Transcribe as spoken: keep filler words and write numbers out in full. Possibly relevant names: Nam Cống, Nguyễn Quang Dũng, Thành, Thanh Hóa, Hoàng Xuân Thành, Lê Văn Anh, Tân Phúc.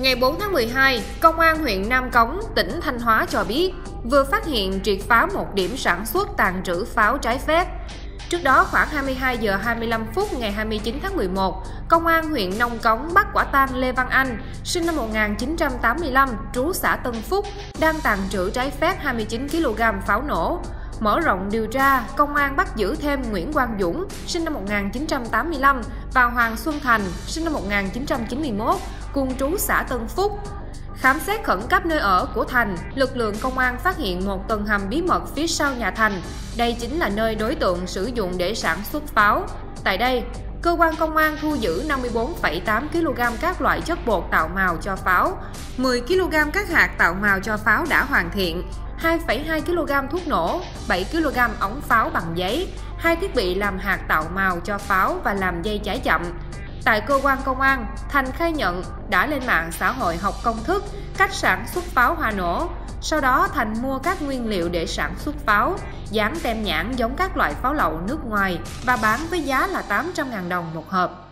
Ngày bốn tháng mười hai, Công an huyện Nam Cống, tỉnh Thanh Hóa cho biết vừa phát hiện triệt phá một điểm sản xuất tàng trữ pháo trái phép. Trước đó, khoảng hai mươi hai giờ hai mươi lăm phút ngày hai mươi chín tháng mười một, Công an huyện Nông Cống bắt quả tang Lê Văn Anh, sinh năm một nghìn chín trăm tám mươi lăm, trú xã Tân Phúc, đang tàng trữ trái phép hai mươi chín ki lô gam pháo nổ. Mở rộng điều tra, công an bắt giữ thêm Nguyễn Quang Dũng, sinh năm một nghìn chín trăm tám mươi lăm, và Hoàng Xuân Thành, sinh năm một nghìn chín trăm chín mươi mốt, cùng trú xã Tân Phúc. Khám xét khẩn cấp nơi ở của Thành, lực lượng công an phát hiện một tầng hầm bí mật phía sau nhà Thành. Đây chính là nơi đối tượng sử dụng để sản xuất pháo. Tại đây, cơ quan công an thu giữ năm mươi bốn phẩy tám ki lô gam các loại chất bột tạo màu cho pháo, mười ki lô gam các hạt tạo màu cho pháo đã hoàn thiện, hai phẩy hai ki lô gam thuốc nổ, bảy ki lô gam ống pháo bằng giấy, hai thiết bị làm hạt tạo màu cho pháo và làm dây cháy chậm. Tại cơ quan công an, Thành khai nhận đã lên mạng xã hội học công thức, cách sản xuất pháo hoa nổ. Sau đó, Thành mua các nguyên liệu để sản xuất pháo, dán tem nhãn giống các loại pháo lậu nước ngoài và bán với giá là tám trăm nghìn đồng một hộp.